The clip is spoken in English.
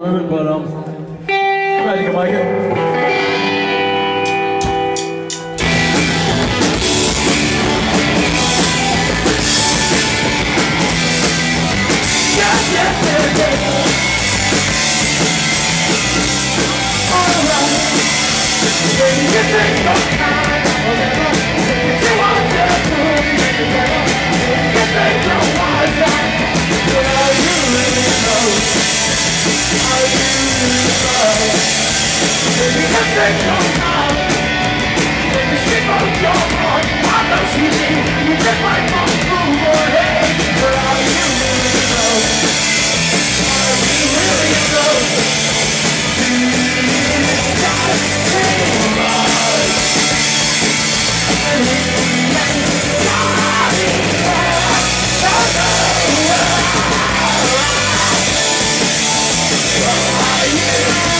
Moving, but I think I like it. Yeah.